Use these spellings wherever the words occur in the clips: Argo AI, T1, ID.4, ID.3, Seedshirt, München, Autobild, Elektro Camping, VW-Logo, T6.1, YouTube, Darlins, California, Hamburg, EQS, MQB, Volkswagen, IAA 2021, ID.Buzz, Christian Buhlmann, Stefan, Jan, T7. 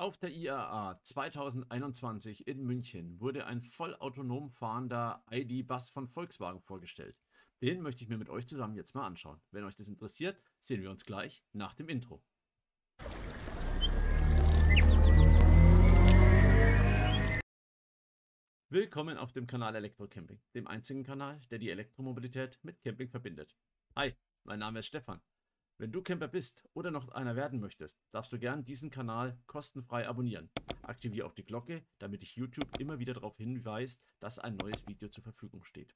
Auf der IAA 2021 in München wurde ein vollautonom fahrender ID.Buzz von Volkswagen vorgestellt. Den möchte ich mir mit euch zusammen jetzt mal anschauen. Wenn euch das interessiert, sehen wir uns gleich nach dem Intro. Willkommen auf dem Kanal Elektro Camping, dem einzigen Kanal, der die Elektromobilität mit Camping verbindet. Hi, mein Name ist Stefan. Wenn du Camper bist oder noch einer werden möchtest, darfst du gern diesen Kanal kostenfrei abonnieren. Aktiviere auch die Glocke, damit dich YouTube immer wieder darauf hinweist, dass ein neues Video zur Verfügung steht.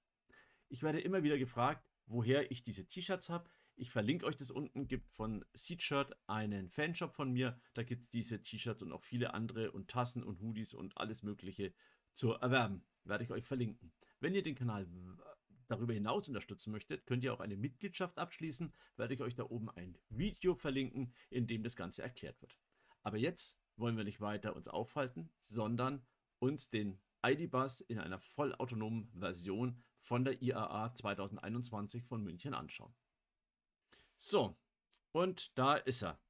Ich werde immer wieder gefragt, woher ich diese T-Shirts habe. Ich verlinke euch das unten, gibt von Seedshirt einen Fanshop von mir. Da gibt es diese T-Shirts und auch viele andere und Tassen und Hoodies und alles Mögliche zu erwerben. Werde ich euch verlinken. Wenn ihr den Kanal darüber hinaus unterstützen möchtet, könnt ihr auch eine Mitgliedschaft abschließen, werde ich euch da oben ein Video verlinken, in dem das Ganze erklärt wird. Aber jetzt wollen wir nicht weiter uns aufhalten, sondern uns den ID.Buzz in einer vollautonomen Version von der IAA 2021 von München anschauen. So, und da ist er,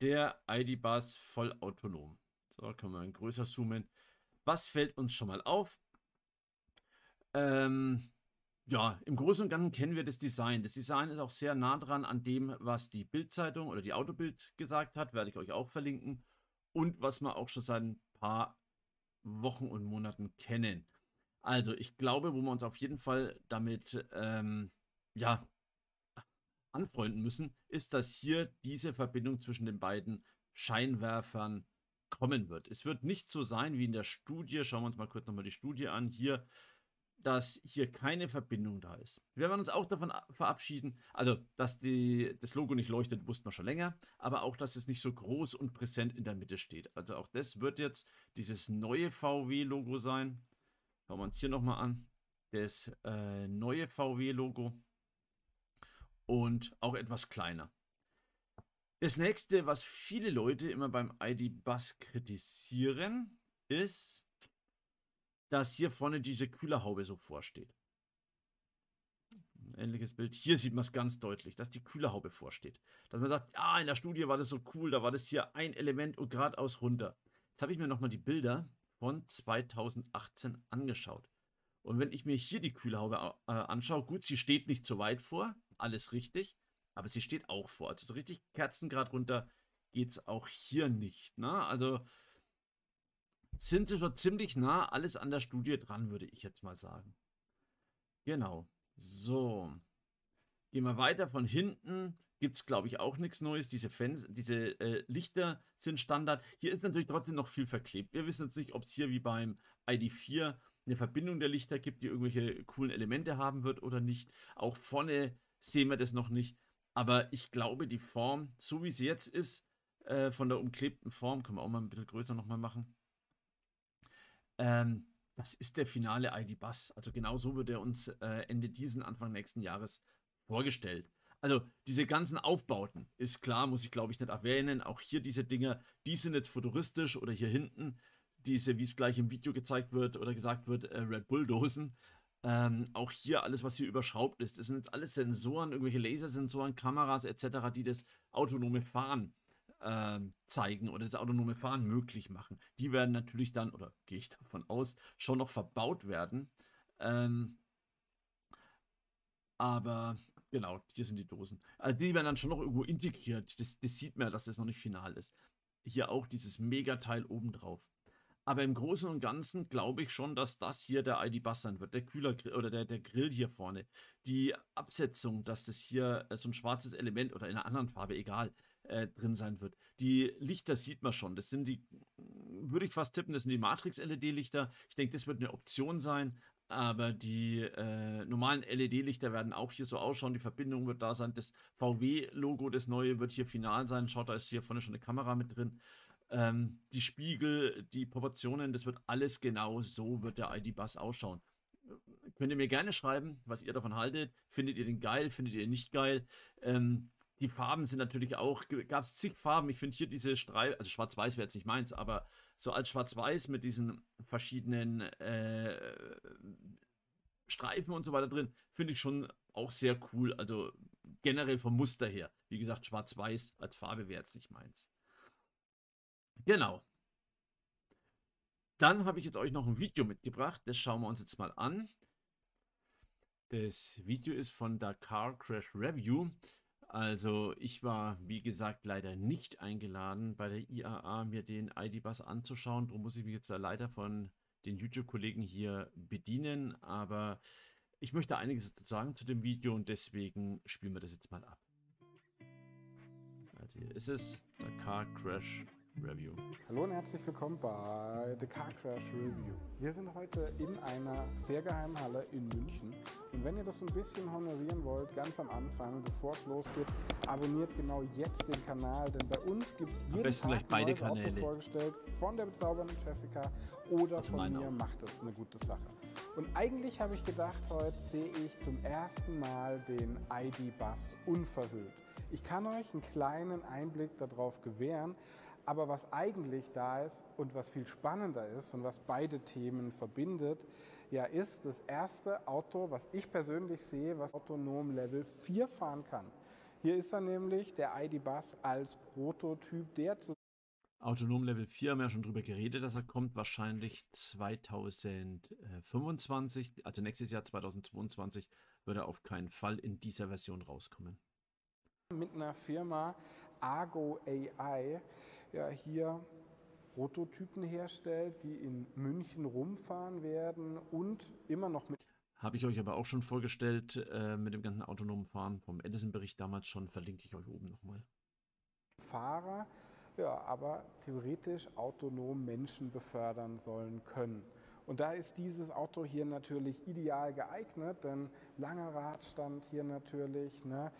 der ID.Buzz vollautonom. So, können wir größer zoomen. Was fällt uns schon mal auf? Ja, im Großen und Ganzen kennen wir das Design. Das Design ist auch sehr nah dran an dem, was die Bildzeitung oder die Autobild gesagt hat, werde ich euch auch verlinken. Und was wir auch schon seit ein paar Wochen und Monaten kennen. Also ich glaube, wo wir uns auf jeden Fall damit anfreunden müssen, ist, dass hier diese Verbindung zwischen den beiden Scheinwerfern kommen wird. Es wird nicht so sein wie in der Studie. Schauen wir uns mal kurz nochmal die Studie an. Hier, dass hier keine Verbindung da ist. Wir werden uns auch davon verabschieden, also dass das Logo nicht leuchtet, wussten wir schon länger, aber auch, dass es nicht so groß und präsent in der Mitte steht. Also auch das wird jetzt dieses neue VW-Logo sein. Schauen wir uns hier nochmal an. Das neue VW-Logo und auch etwas kleiner. Das nächste, was viele Leute immer beim ID.Buzz kritisieren, ist, dass hier vorne diese Kühlerhaube so vorsteht. Ähnliches Bild. Hier sieht man es ganz deutlich, dass die Kühlerhaube vorsteht. Dass man sagt, ja, in der Studie war das so cool, da war das hier ein Element und geradeaus runter. Jetzt habe ich mir nochmal die Bilder von 2018 angeschaut. Und wenn ich mir hier die Kühlerhaube anschaue, gut, sie steht nicht so weit vor, alles richtig, aber sie steht auch vor. Also so richtig kerzengrad runter geht es auch hier nicht. Ne? Also sind sie schon ziemlich nah alles an der Studie dran, würde ich jetzt mal sagen. Genau. So. Gehen wir weiter von hinten. Gibt es, glaube ich, auch nichts Neues. Diese Lichter sind Standard. Hier ist natürlich trotzdem noch viel verklebt. Wir wissen jetzt nicht, ob es hier wie beim ID.4 eine Verbindung der Lichter gibt, die irgendwelche coolen Elemente haben wird oder nicht. Auch vorne sehen wir das noch nicht. Aber ich glaube, die Form, so wie sie jetzt ist, von der umklebten Form, können wir auch mal ein bisschen größer nochmal machen. Das ist der finale ID.Buzz. Also genau so wird er uns Ende diesen, Anfang nächsten Jahres vorgestellt. Also diese ganzen Aufbauten, ist klar, muss ich glaube ich nicht erwähnen. Auch hier diese Dinger, die sind jetzt futuristisch oder hier hinten, diese, wie es gleich im Video gezeigt wird oder gesagt wird, Red Bull-Dosen. Auch hier alles, was hier überschraubt ist. Das sind jetzt alles Sensoren, irgendwelche Lasersensoren, Kameras etc., die das autonome Fahren zeigen oder das autonome Fahren möglich machen. Die werden natürlich dann, oder gehe ich davon aus, schon noch verbaut werden. Aber genau, hier sind die Dosen. Also die werden dann schon noch irgendwo integriert. Das sieht man, dass das noch nicht final ist. Hier auch dieses Megateil obendrauf. Aber im Großen und Ganzen glaube ich schon, dass das hier der ID.Buzz sein wird. Der Kühler oder der Grill hier vorne. Die Absetzung, dass das hier so ein schwarzes Element oder in einer anderen Farbe, egal, drin sein wird. Die Lichter sieht man schon. Das sind die, würde ich fast tippen, das sind die Matrix-LED-Lichter. Ich denke, das wird eine Option sein, aber die normalen LED-Lichter werden auch hier so ausschauen. Die Verbindung wird da sein. Das VW-Logo, das neue, wird hier final sein. Schaut, da ist hier vorne schon eine Kamera mit drin. Die Spiegel, die Proportionen, das wird alles genau so, wird der ID.Buzz ausschauen. Könnt ihr mir gerne schreiben, was ihr davon haltet. Findet ihr den geil? Findet ihr den nicht geil? Die Farben sind natürlich auch, gab es zig Farben. Ich finde hier diese Streifen, also schwarz-weiß wäre jetzt nicht meins, aber so als schwarz-weiß mit diesen verschiedenen Streifen und so weiter drin, finde ich schon auch sehr cool. Also generell vom Muster her. Wie gesagt, schwarz-weiß als Farbe wäre jetzt nicht meins. Genau. Dann habe ich jetzt euch noch ein Video mitgebracht. Das schauen wir uns jetzt mal an. Das Video ist von der Car Crash Review. Also ich war, wie gesagt, leider nicht eingeladen bei der IAA, mir den ID.Buzz anzuschauen. Darum muss ich mich jetzt leider von den YouTube-Kollegen hier bedienen. Aber ich möchte einiges sagen zu dem Video und deswegen spielen wir das jetzt mal ab. Also hier ist es, der Car Crash Review. Hallo und herzlich willkommen bei The Car Crash Review. Wir sind heute in einer sehr geheimen Halle in München. Und wenn ihr das so ein bisschen honorieren wollt, ganz am Anfang, bevor es losgeht, abonniert genau jetzt den Kanal, denn bei uns gibt es jeden Tag beide Kanäle vorgestellt von der bezaubernden Jessica oder also von mir. Macht das eine gute Sache. Und eigentlich habe ich gedacht, heute sehe ich zum ersten Mal den ID.Buzz unverhüllt. Ich kann euch einen kleinen Einblick darauf gewähren, aber was eigentlich da ist und was viel spannender ist und was beide Themen verbindet, ja, ist das erste Auto, was ich persönlich sehe, was autonom Level 4 fahren kann. Hier ist er nämlich, der ID.Buzz als Prototyp, der zu autonom Level 4 haben wir ja schon drüber geredet, dass er kommt, wahrscheinlich 2025, also nächstes Jahr 2022 würde er auf keinen Fall in dieser Version rauskommen. Mit einer Firma Argo AI, ja, hier Prototypen herstellt, die in München rumfahren werden und immer noch mit... Habe ich euch aber auch schon vorgestellt, mit dem ganzen autonomen Fahren vom Edison-Bericht damals schon, verlinke ich euch oben nochmal. Fahrer, ja, aber theoretisch autonom Menschen befördern sollen können. Und da ist dieses Auto hier natürlich ideal geeignet, denn langer Radstand hier natürlich, ne?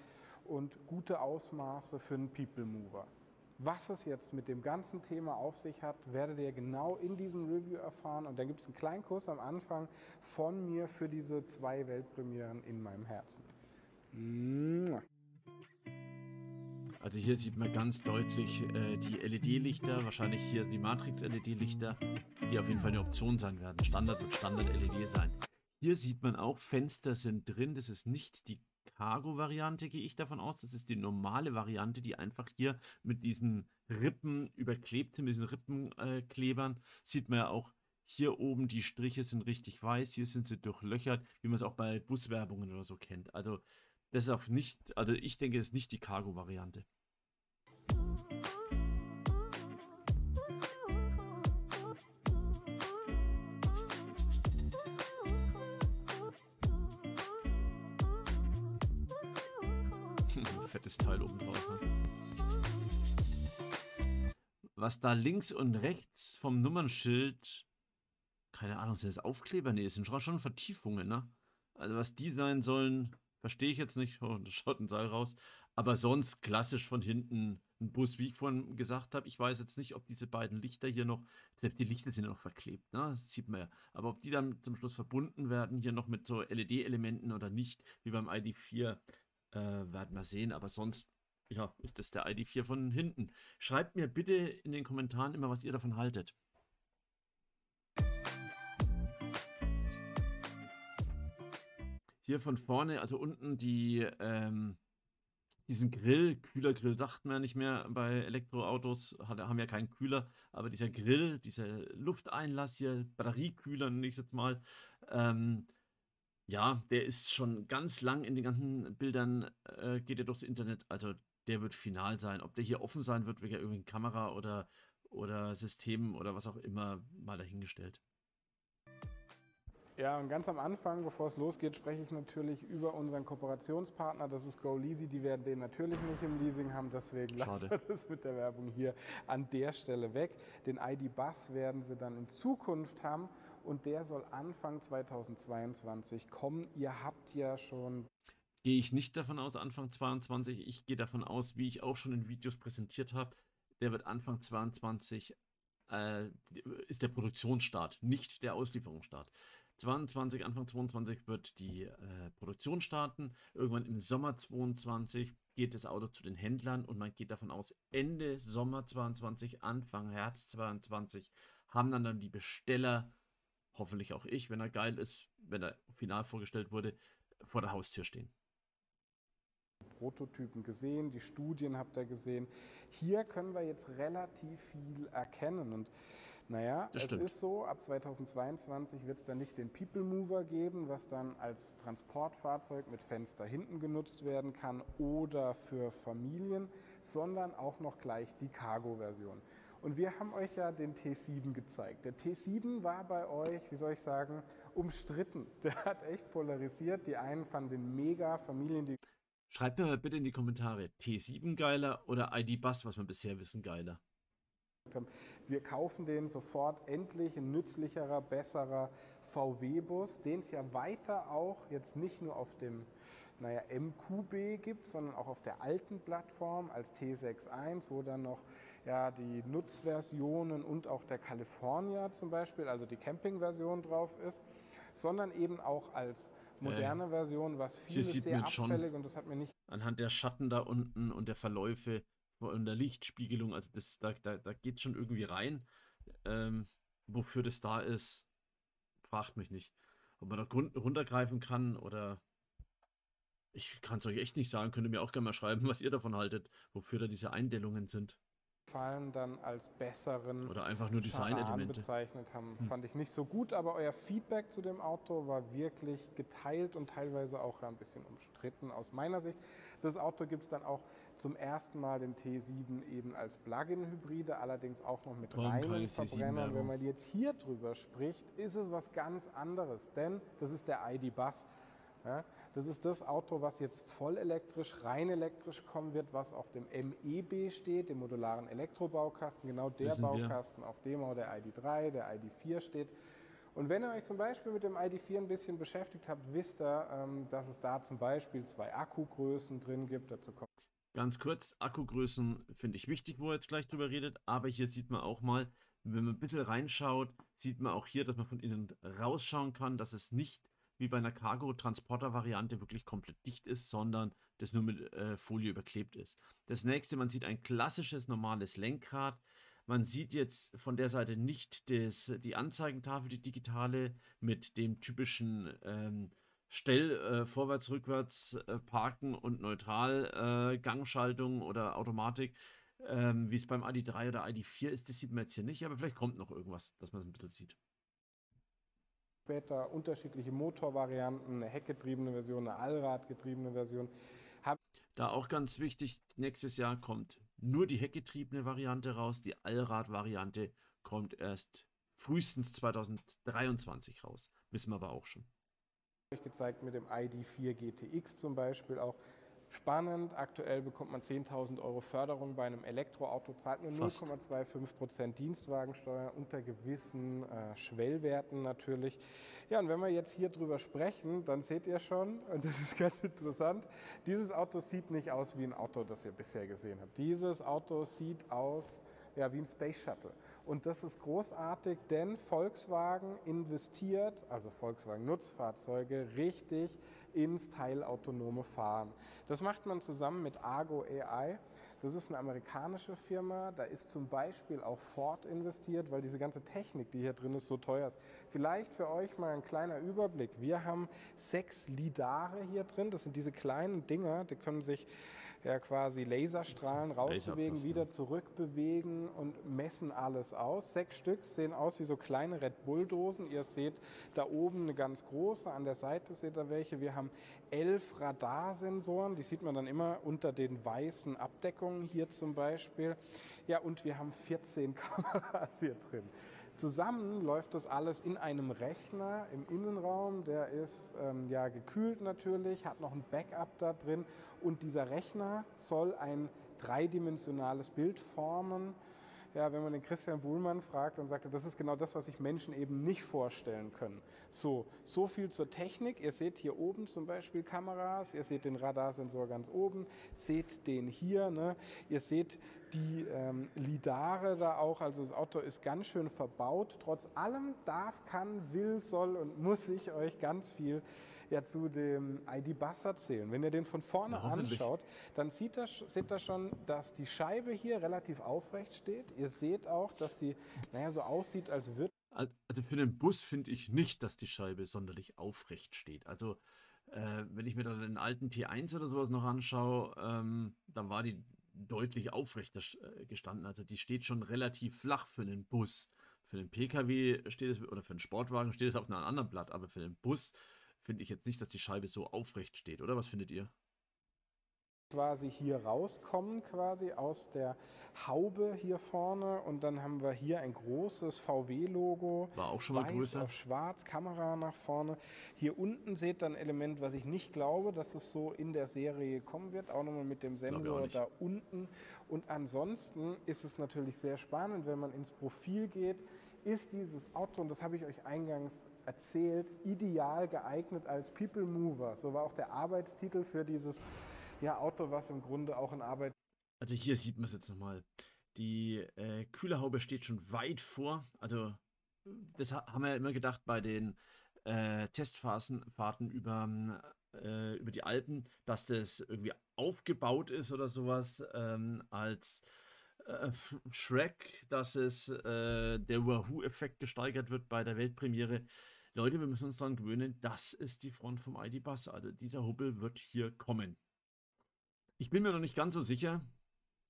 Und gute Ausmaße für einen People Mover. Was es jetzt mit dem ganzen Thema auf sich hat, werdet ihr genau in diesem Review erfahren. Und dann gibt es einen kleinen Kuss am Anfang von mir für diese 2 Weltpremieren in meinem Herzen. Also hier sieht man ganz deutlich die LED-Lichter, wahrscheinlich hier die Matrix-LED-Lichter, die auf jeden Fall eine Option sein werden. Standard und Standard-LED sein. Hier sieht man auch, Fenster sind drin. Das ist nicht die Cargo-Variante, gehe ich davon aus. Das ist die normale Variante, die einfach hier mit diesen Rippen überklebt sind, mit diesen Rippenklebern. Sieht man ja auch, hier oben die Striche sind richtig weiß, hier sind sie durchlöchert, wie man es auch bei Buswerbungen oder so kennt. Also das ist auch nicht, also ich denke, das ist nicht die Cargo-Variante. Fettes Teil oben drauf. Ne? Was da links und rechts vom Nummernschild, keine Ahnung, sind das Aufkleber? Ne, es sind schon Vertiefungen, ne? Also was die sein sollen, verstehe ich jetzt nicht. Oh, das schaut ein Seil raus. Aber sonst klassisch von hinten ein Bus, wie ich vorhin gesagt habe. Ich weiß jetzt nicht, ob diese beiden Lichter hier noch, selbst die Lichter sind ja noch verklebt, ne? Das sieht man ja. Aber ob die dann zum Schluss verbunden werden, hier noch mit so LED-Elementen oder nicht, wie beim ID.4, werden wir sehen, aber sonst ja, ist das der ID.4 von hinten. Schreibt mir bitte in den Kommentaren immer, was ihr davon haltet. Hier von vorne, also unten die diesen Grill, Kühlergrill sagt man ja nicht mehr bei Elektroautos, haben ja keinen Kühler, aber dieser Grill, dieser Lufteinlass hier, Batteriekühler nenne ich es jetzt mal, ja, der ist schon ganz lang in den ganzen Bildern, geht er durchs Internet, also der wird final sein. Ob der hier offen sein wird, wegen irgendeiner Kamera oder Systemen oder was auch immer, mal dahingestellt. Ja, und ganz am Anfang, bevor es losgeht, spreche ich natürlich über unseren Kooperationspartner, das ist Go Leasy, die werden den natürlich nicht im Leasing haben, deswegen lassen wir das mit der Werbung hier an der Stelle weg. Den ID.Buzz werden sie dann in Zukunft haben und der soll Anfang 2022 kommen. Ihr habt ja schon... Gehe ich nicht davon aus, Anfang 22, ich gehe davon aus, wie ich auch schon in Videos präsentiert habe, der wird Anfang 22, ist der Produktionsstart, nicht der Auslieferungsstart. Anfang 22 wird die Produktion starten. Irgendwann im Sommer 22 geht das Auto zu den Händlern und man geht davon aus, Ende Sommer 22, Anfang Herbst 22 haben dann die Besteller, hoffentlich auch ich, wenn er geil ist, wenn er final vorgestellt wurde, vor der Haustür stehen. Prototypen gesehen, die Studien habt ihr gesehen. Hier können wir jetzt relativ viel erkennen und Naja, das stimmt. Es ist so, ab 2022 wird es dann nicht den People Mover geben, was dann als Transportfahrzeug mit Fenster hinten genutzt werden kann oder für Familien, sondern auch noch gleich die Cargo-Version. Und wir haben euch ja den T7 gezeigt. Der T7 war bei euch, wie soll ich sagen, umstritten. Der hat echt polarisiert. Die einen fanden den mega, Familien, die... Schreibt mir halt bitte in die Kommentare, T7 geiler oder ID.Buzz, was wir bisher wissen, geiler. Wir kaufen den sofort, endlich ein nützlicherer, besserer VW-Bus, den es ja weiter auch jetzt nicht nur auf dem MQB gibt, sondern auch auf der alten Plattform als T6.1, wo dann noch ja, die Nutzversionen und auch der California zum Beispiel, also die Camping-Version drauf ist, sondern eben auch als moderne Version, was vieles sehr abfällig und das hat mir nicht... Anhand der Schatten da unten und der Verläufe und der Lichtspiegelung, also das, da geht es schon irgendwie rein. Wofür das da ist, fragt mich nicht. Ob man da runtergreifen kann oder... Ich kann es euch echt nicht sagen, könnt ihr mir auch gerne mal schreiben, was ihr davon haltet, wofür da diese Eindelungen sind. Fallen dann als besseren oder einfach nur Designelemente bezeichnet haben, fand ich nicht so gut, aber euer Feedback zu dem Auto war wirklich geteilt und teilweise auch ein bisschen umstritten aus meiner Sicht. Das Auto gibt es dann auch zum ersten Mal den T7 eben als Plug-in-Hybride, allerdings auch noch mit reinen Verbrennern. Wenn man jetzt hier drüber spricht, ist es was ganz anderes, denn das ist der ID.Buzz. Ja, das ist das Auto, was jetzt voll elektrisch, rein elektrisch kommen wird, was auf dem MEB steht, dem modularen Elektrobaukasten, genau der Baukasten, auf dem auch der ID.3, der ID.4 steht. Und wenn ihr euch zum Beispiel mit dem ID.4 ein bisschen beschäftigt habt, wisst ihr, dass es da zum Beispiel 2 Akkugrößen drin gibt. Dazu kommt ganz kurz, Akkugrößen finde ich wichtig, wo er jetzt gleich drüber redet, aber hier sieht man auch mal, wenn man ein bisschen reinschaut, sieht man auch hier, dass man von innen rausschauen kann, dass es nicht wie bei einer Cargo-Transporter-Variante wirklich komplett dicht ist, sondern das nur mit Folie überklebt ist. Das nächste, man sieht ein klassisches, normales Lenkrad. Man sieht jetzt von der Seite nicht die Anzeigentafel, die digitale, mit dem typischen vorwärts, rückwärts, Parken und Neutral, Gangschaltung oder Automatik, wie es beim ID.3 oder ID.4 ist. Das sieht man jetzt hier nicht, aber vielleicht kommt noch irgendwas, dass man es ein bisschen sieht. Später unterschiedliche Motorvarianten, eine heckgetriebene Version, eine allradgetriebene Version. Da auch ganz wichtig, nächstes Jahr kommt nur die heckgetriebene Variante raus, die Allradvariante kommt erst frühestens 2023 raus, wissen wir aber auch schon. Ich habe euch gezeigt mit dem ID.4 GTX zum Beispiel auch. Spannend, aktuell bekommt man 10.000 Euro Förderung bei einem Elektroauto, zahlt nur 0,25% Dienstwagensteuer unter gewissen Schwellwerten natürlich. Ja, und wenn wir jetzt hier drüber sprechen, dann seht ihr schon, und das ist ganz interessant, dieses Auto sieht nicht aus wie ein Auto, das ihr bisher gesehen habt. Dieses Auto sieht aus wie ein Space Shuttle. Und das ist großartig, denn Volkswagen investiert, also Volkswagen-Nutzfahrzeuge, richtig ins teilautonome Fahren. Das macht man zusammen mit Argo AI. Das ist eine amerikanische Firma, da ist zum Beispiel auch Ford investiert, weil diese ganze Technik, die hier drin ist, so teuer ist. Vielleicht für euch mal ein kleiner Überblick. Wir haben 6 Lidare hier drin, das sind diese kleinen Dinger, die können sich ja quasi Laserstrahlen rausbewegen, wieder zurückbewegen und messen alles aus. 6 Stück sehen aus wie so kleine Red Bull-Dosen. Ihr seht da oben eine ganz große, an der Seite seht ihr welche. Wir haben 11 Radarsensoren, die sieht man dann immer unter den weißen Abdeckungen. Hier zum Beispiel. Ja, und wir haben 14 Kameras hier drin. Zusammen läuft das alles in einem Rechner im Innenraum, der ist gekühlt natürlich, hat noch ein Backup da drin und dieser Rechner soll ein dreidimensionales Bild formen. Ja, wenn man den Christian Buhlmann fragt, dann sagt er, das ist genau das, was sich Menschen eben nicht vorstellen können. So viel zur Technik. Ihr seht hier oben zum Beispiel Kameras, ihr seht den Radarsensor ganz oben, seht den hier, ne? Ihr seht die Lidare da auch, also das Auto ist ganz schön verbaut. Trotz allem darf, kann, will, soll und muss ich euch ganz viel zu dem ID.Buzz erzählen. Wenn ihr den von vorne anschaut, dann seht ihr schon, dass die Scheibe hier relativ aufrecht steht. Ihr seht auch, dass die so aussieht, als würde... Also für den Bus finde ich nicht, dass die Scheibe sonderlich aufrecht steht. Also wenn ich mir dann den alten T1 oder sowas noch anschaue, dann war die deutlich aufrechter gestanden. Also die steht schon relativ flach für den Bus. Für den PKW steht es, oder für den Sportwagen steht es auf einem anderen Blatt, aber für den Bus finde ich jetzt nicht, dass die Scheibe so aufrecht steht, oder? Was findet ihr? Quasi hier rauskommen, quasi aus der Haube hier vorne, und dann haben wir hier ein großes VW-Logo. War auch schon mal größer. Weiß auf schwarz, Kamera nach vorne. Hier unten seht ihr ein Element, was ich nicht glaube, dass es so in der Serie kommen wird, auch nochmal mit dem Sensor da unten. Und ansonsten ist es natürlich sehr spannend, wenn man ins Profil geht, ist dieses Auto, und das habe ich euch eingangs erzählt, ideal geeignet als People Mover. So war auch der Arbeitstitel für dieses Auto, was im Grunde auch in Arbeit... Also hier sieht man es jetzt nochmal. Die Kühlerhaube steht schon weit vor. Also das haben wir ja immer gedacht bei den Testfahrten über die Alpen, dass das irgendwie aufgebaut ist oder sowas als Shrek, dass es der Wahoo-Effekt gesteigert wird bei der Weltpremiere. Leute, wir müssen uns daran gewöhnen, das ist die Front vom ID.Buzz. Also dieser Hubbel wird hier kommen. Ich bin mir noch nicht ganz so sicher,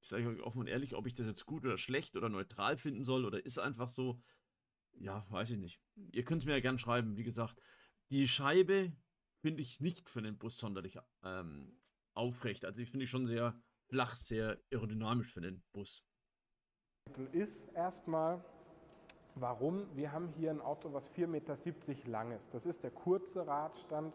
ich sage euch offen und ehrlich, ob ich das jetzt gut oder schlecht oder neutral finden soll oder ist einfach so. Ja, weiß ich nicht. Ihr könnt es mir ja gern schreiben. Wie gesagt, die Scheibe finde ich nicht für den Bus sonderlich aufrecht. Also die finde ich schon sehr flach, sehr aerodynamisch für den Bus. Ist erstmal... Warum? Wir haben hier ein Auto, was 4,70 Meter lang ist. Das ist der kurze Radstand.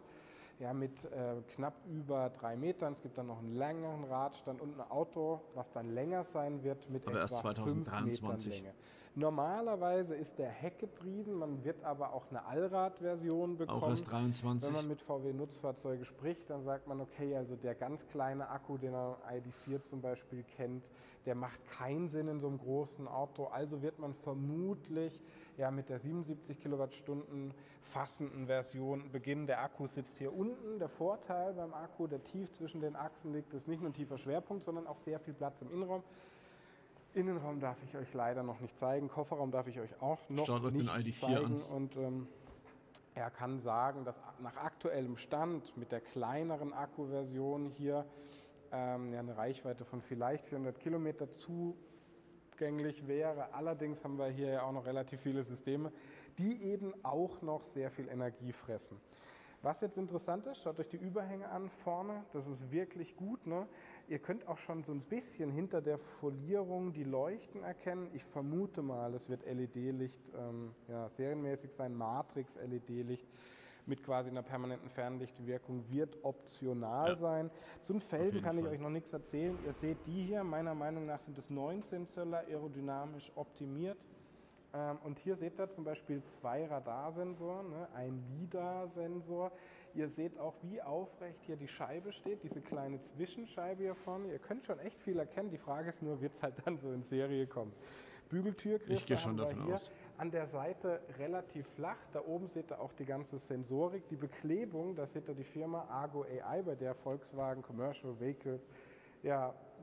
Ja, mit knapp über 3 Metern. Es gibt dann noch einen längeren Radstand und ein Auto, was dann länger sein wird, mit aber etwa 5 Metern Länge. Normalerweise ist der heckgetrieben, man wird aber auch eine Allradversion bekommen. Auch erst 23. Wenn man mit VW-Nutzfahrzeugen spricht, dann sagt man, okay, also der ganz kleine Akku, den man ID.4 zum Beispiel kennt, der macht keinen Sinn in so einem großen Auto. Also wird man vermutlich ja mit der 77 Kilowattstunden fassenden Version beginnen. Der Akku sitzt hier unten. Der Vorteil beim Akku, der tief zwischen den Achsen liegt, ist nicht nur ein tiefer Schwerpunkt, sondern auch sehr viel Platz im Innenraum. Innenraum darf ich euch leider noch nicht zeigen, Kofferraum darf ich euch auch noch nicht zeigen. Und er kann sagen, dass nach aktuellem Stand mit der kleineren Akkuversion hier eine Reichweite von vielleicht 400 Kilometer zugänglich wäre. Allerdings haben wir hier ja auch noch relativ viele Systeme, die eben auch noch sehr viel Energie fressen. Was jetzt interessant ist, schaut euch die Überhänge an vorne, das ist wirklich gut, ne? Ihr könnt auch schon so ein bisschen hinter der Folierung die Leuchten erkennen. Ich vermute mal, es wird LED-Licht, serienmäßig sein, Matrix-LED-Licht mit quasi einer permanenten Fernlichtwirkung wird optional sein. Zum Felgen kann ich euch noch nichts erzählen. Ihr seht die hier, meiner Meinung nach sind es 19 Zöller, aerodynamisch optimiert. Und hier seht ihr zum Beispiel 2 Radarsensoren, ne? Ein LIDAR-Sensor. Ihr seht auch, wie aufrecht hier die Scheibe steht, diese kleine Zwischenscheibe hier vorne. Ihr könnt schon echt viel erkennen. Die Frage ist nur, wird es halt dann so in Serie kommen. Bügeltürgriff, ich gehe schon davon aus. An der Seite relativ flach. Da oben seht ihr auch die ganze Sensorik. Die Beklebung, da seht ihr die Firma Argo AI, bei der Volkswagen Commercial Vehicles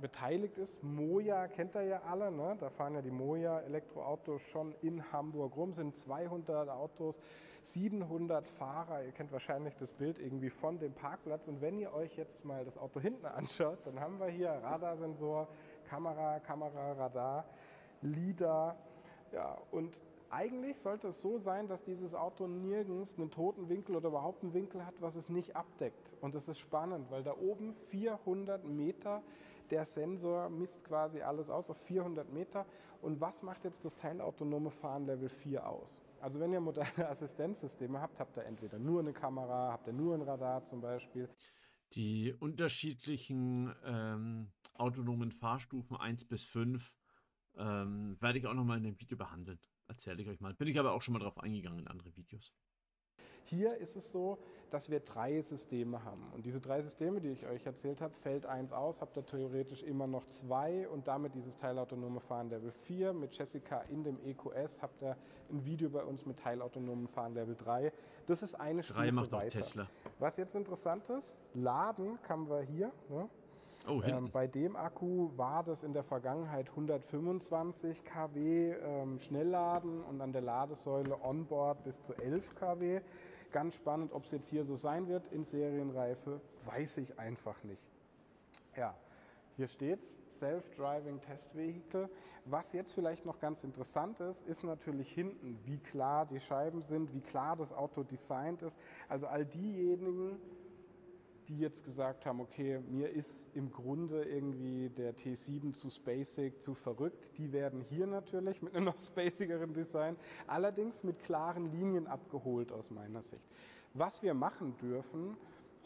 beteiligt ist. Moia kennt ihr ja alle, ne? Da fahren ja die Moia Elektroautos schon in Hamburg rum, sind 200 Autos, 700 Fahrer, ihr kennt wahrscheinlich das Bild irgendwie von dem Parkplatz. Und wenn ihr euch jetzt mal das Auto hinten anschaut, dann haben wir hier Radarsensor, Kamera, Radar, LIDAR, und eigentlich sollte es so sein, dass dieses Auto nirgends einen toten Winkel oder überhaupt einen Winkel hat, was es nicht abdeckt. Und das ist spannend, weil da oben 400 Meter, der Sensor misst quasi alles aus auf 400 Meter. Und was macht jetzt das teilautonome Fahren Level 4 aus? Also wenn ihr moderne Assistenzsysteme habt, habt ihr entweder nur eine Kamera, habt ihr nur ein Radar zum Beispiel. Die unterschiedlichen autonomen Fahrstufen 1 bis 5 werde ich auch nochmal in dem Video behandeln. Erzähle ich euch mal. Bin ich aber auch schon mal drauf eingegangen in andere Videos. Hier ist es so, dass wir 3 Systeme haben. Und diese 3 Systeme, die ich euch erzählt habe, fällt 1 aus, habt ihr theoretisch immer noch 2 und damit dieses teilautonome Fahren Level 4. Mit Jessica in dem EQS habt ihr ein Video bei uns mit teilautonomem Fahren Level 3. Das ist eine Stufe weiter. 3 macht auch Tesla. Was jetzt interessant ist, laden können wir hier, ne? Oh, bei dem Akku war das in der Vergangenheit 125 kW Schnellladen und an der Ladesäule onboard bis zu 11 kW. Ganz spannend, ob es jetzt hier so sein wird in Serienreife, weiß ich einfach nicht. Ja, Hier steht es, Self-Driving Test Vehicle. Was jetzt vielleicht noch ganz interessant ist, ist natürlich hinten, wie klar die Scheiben sind, wie klar das Auto designt ist. Also all diejenigen, die jetzt gesagt haben, okay, mir ist im Grunde irgendwie der T7 zu spacig, zu verrückt, die werden hier natürlich mit einem noch spacigeren Design, allerdings mit klaren Linien abgeholt aus meiner Sicht. Was wir machen dürfen,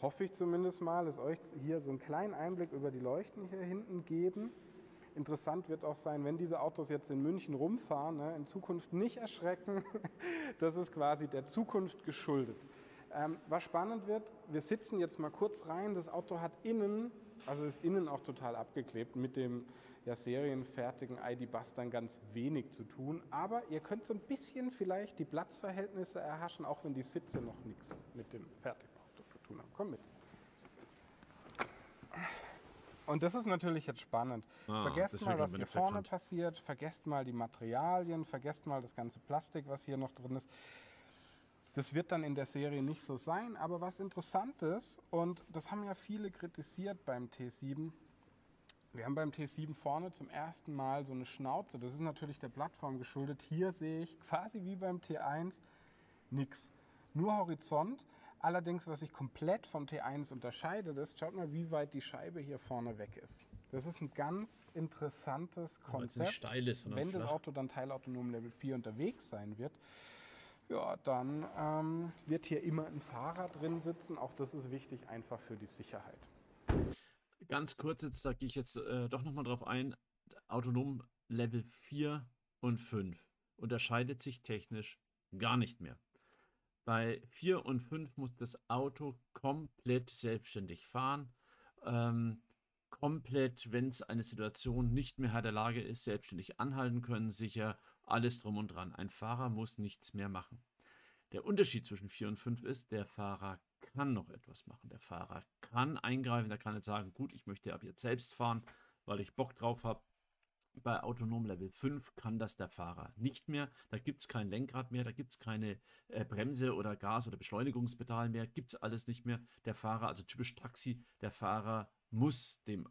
hoffe ich zumindest mal, ist euch hier so einen kleinen Einblick über die Leuchten hier hinten geben. Interessant wird auch sein, wenn diese Autos jetzt in München rumfahren, ne, in Zukunft nicht erschrecken, das ist quasi der Zukunft geschuldet. Was spannend wird, wir sitzen jetzt mal kurz rein, das Auto hat innen, also ist innen auch total abgeklebt, mit dem ja serienfertigen ID.Buzz dann ganz wenig zu tun, aber ihr könnt so ein bisschen vielleicht die Platzverhältnisse erhaschen, auch wenn die Sitze noch nichts mit dem fertigen Auto zu tun haben. Komm mit. Und das ist natürlich jetzt spannend. Vergesst mal, was hier vorne passiert, vergesst mal die Materialien, vergesst mal das ganze Plastik, was hier noch drin ist. Das wird dann in der Serie nicht so sein, aber was Interessantes, und das haben ja viele kritisiert beim T7, wir haben beim T7 vorne zum ersten Mal so eine Schnauze, das ist natürlich der Plattform geschuldet, hier sehe ich quasi wie beim T1 nichts, nur Horizont, allerdings was sich komplett vom T1 unterscheidet ist, schaut mal wie weit die Scheibe hier vorne weg ist. Das ist ein ganz interessantes Konzept, steil ist, wenn das Auto dann teilautonom Level 4 unterwegs sein wird. Ja, dann wird hier immer ein Fahrer drin sitzen. Auch das ist wichtig, einfach für die Sicherheit. Ganz kurz, jetzt, da gehe ich jetzt doch nochmal drauf ein. Autonom Level 4 und 5 unterscheidet sich technisch gar nicht mehr. Bei 4 und 5 muss das Auto komplett selbstständig fahren. Komplett, wenn es eine Situation nicht mehr Herr der Lage ist, selbstständig anhalten können, sicher, alles drum und dran. Ein Fahrer muss nichts mehr machen. Der Unterschied zwischen 4 und 5 ist, der Fahrer kann noch etwas machen. Der Fahrer kann eingreifen, der kann jetzt sagen, gut, ich möchte ab jetzt selbst fahren, weil ich Bock drauf habe. Bei autonom Level 5 kann das der Fahrer nicht mehr. Da gibt es kein Lenkrad mehr, da gibt es keine Bremse oder Gas- oder Beschleunigungspedal mehr, gibt es alles nicht mehr. Der Fahrer, also typisch Taxi, der Fahrer muss dem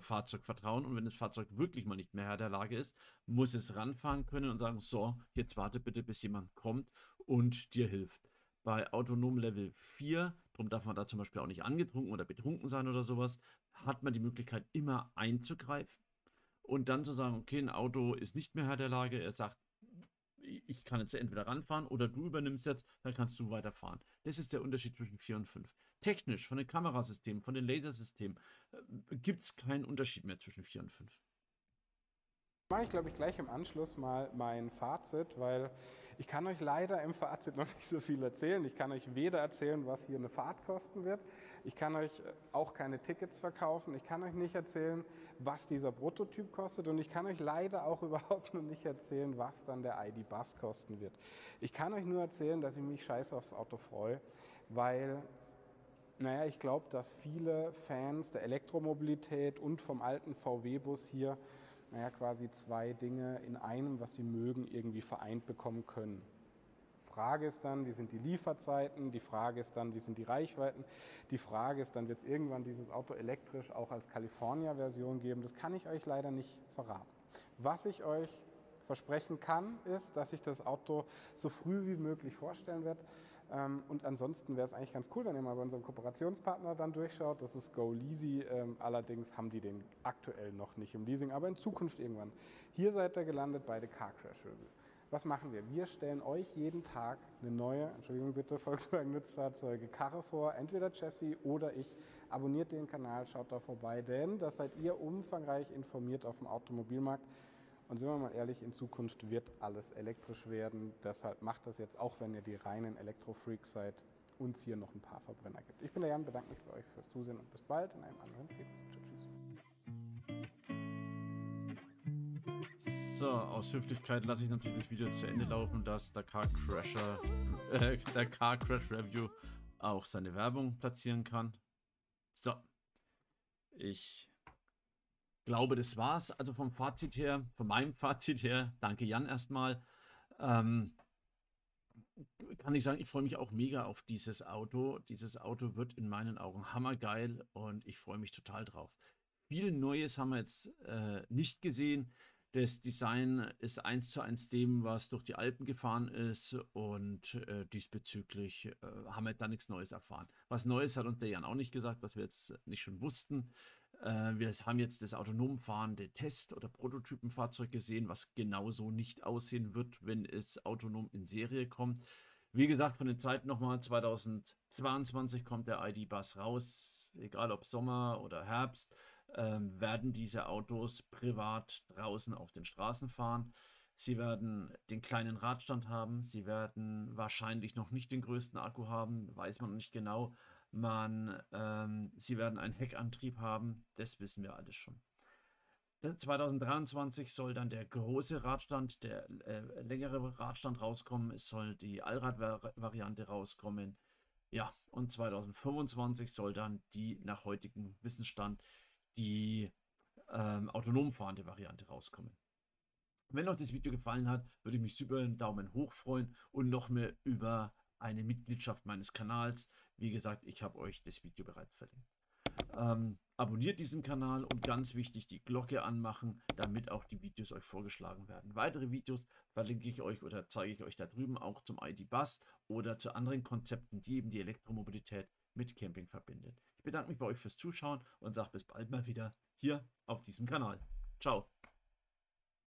Fahrzeug vertrauen, und wenn das Fahrzeug wirklich mal nicht mehr Herr der Lage ist, muss es ranfahren können und sagen, so, jetzt warte bitte, bis jemand kommt und dir hilft. Bei autonom Level 4, darum darf man da zum Beispiel auch nicht angetrunken oder betrunken sein oder sowas, hat man die Möglichkeit immer einzugreifen und dann zu sagen, okay, ein Auto ist nicht mehr Herr der Lage, er sagt, ich kann jetzt entweder ranfahren oder du übernimmst jetzt, dann kannst du weiterfahren. Das ist der Unterschied zwischen 4 und 5. Technisch, von den Kamerasystemen, von den Lasersystemen, gibt es keinen Unterschied mehr zwischen 4 und 5. Mache ich, glaube ich, gleich im Anschluss mal mein Fazit, weil ich kann euch leider im Fazit noch nicht so viel erzählen. Ich kann euch weder erzählen, was hier eine Fahrt kosten wird. Ich kann euch auch keine Tickets verkaufen. Ich kann euch nicht erzählen, was dieser Prototyp kostet. Und ich kann euch leider auch überhaupt noch nicht erzählen, was dann der ID.Buzz kosten wird. Ich kann euch nur erzählen, dass ich mich scheiße aufs Auto freue, weil... Naja, ich glaube, dass viele Fans der Elektromobilität und vom alten VW-Bus hier naja, quasi zwei Dinge in einem, was sie mögen, irgendwie vereint bekommen können. Die Frage ist dann, wie sind die Lieferzeiten? Die Frage ist dann, wie sind die Reichweiten? Die Frage ist dann, wird es irgendwann dieses Auto elektrisch auch als California-Version geben? Das kann ich euch leider nicht verraten. Was ich euch versprechen kann, ist, dass ich das Auto so früh wie möglich vorstellen werde. Und ansonsten wäre es eigentlich ganz cool, wenn ihr mal bei unserem Kooperationspartner dann durchschaut. Das ist Go Leasy. Allerdings haben die den aktuell noch nicht im Leasing, aber in Zukunft irgendwann. Hier seid ihr gelandet bei der Car Crash Review. Was machen wir? Wir stellen euch jeden Tag eine neue, Entschuldigung bitte, Volkswagen-Nutzfahrzeuge, Karre vor, entweder Jesse oder ich. Abonniert den Kanal, schaut da vorbei, denn da seid ihr umfangreich informiert auf dem Automobilmarkt. Und sind wir mal ehrlich, in Zukunft wird alles elektrisch werden. Deshalb macht das jetzt, auch wenn ihr die reinen Elektrofreaks seid, uns hier noch ein paar Verbrenner gibt. Ich bin der Jan, bedanke mich bei euch fürs Zusehen und bis bald in einem anderen Seedshirt. Tschüss. So, aus Höflichkeit lasse ich natürlich das Video zu Ende laufen, dass der Car Crash Review auch seine Werbung platzieren kann. So, ich glaube, das war's. Also vom Fazit her, von meinem Fazit her, danke Jan erstmal, kann ich sagen, ich freue mich auch mega auf dieses Auto. Dieses Auto wird in meinen Augen hammergeil und ich freue mich total drauf. viel Neues haben wir jetzt nicht gesehen. Das Design ist 1:1 dem, was durch die Alpen gefahren ist, und diesbezüglich haben wir da nichts Neues erfahren. Was Neues hat uns der Jan auch nicht gesagt, was wir jetzt nicht schon wussten. Wir haben jetzt das autonom fahrende Test- oder Prototypenfahrzeug gesehen, was genauso nicht aussehen wird, wenn es autonom in Serie kommt. Wie gesagt, von den Zeiten nochmal, 2022 kommt der ID.Buzz raus, egal ob Sommer oder Herbst, werden diese Autos privat draußen auf den Straßen fahren. Sie werden den kleinen Radstand haben, sie werden wahrscheinlich noch nicht den größten Akku haben, weiß man nicht genau. Sie werden einen Heckantrieb haben, das wissen wir alles schon. 2023 soll dann der große Radstand, der längere Radstand rauskommen. Es soll die Allrad-Variante rauskommen. Ja, und 2025 soll dann die, nach heutigem Wissensstand, die autonom fahrende Variante rauskommen. Wenn euch das Video gefallen hat, würde ich mich über einen Daumen hoch freuen und noch mehr über eine Mitgliedschaft meines Kanals. Wie gesagt, ich habe euch das Video bereits verlinkt. Abonniert diesen Kanal und ganz wichtig, die Glocke anmachen, damit auch die Videos euch vorgeschlagen werden. Weitere Videos verlinke ich euch oder zeige ich euch da drüben auch zum ID.Buzz oder zu anderen Konzepten, die eben die Elektromobilität mit Camping verbindet. Ich bedanke mich bei euch fürs Zuschauen und sage bis bald mal wieder hier auf diesem Kanal. Ciao!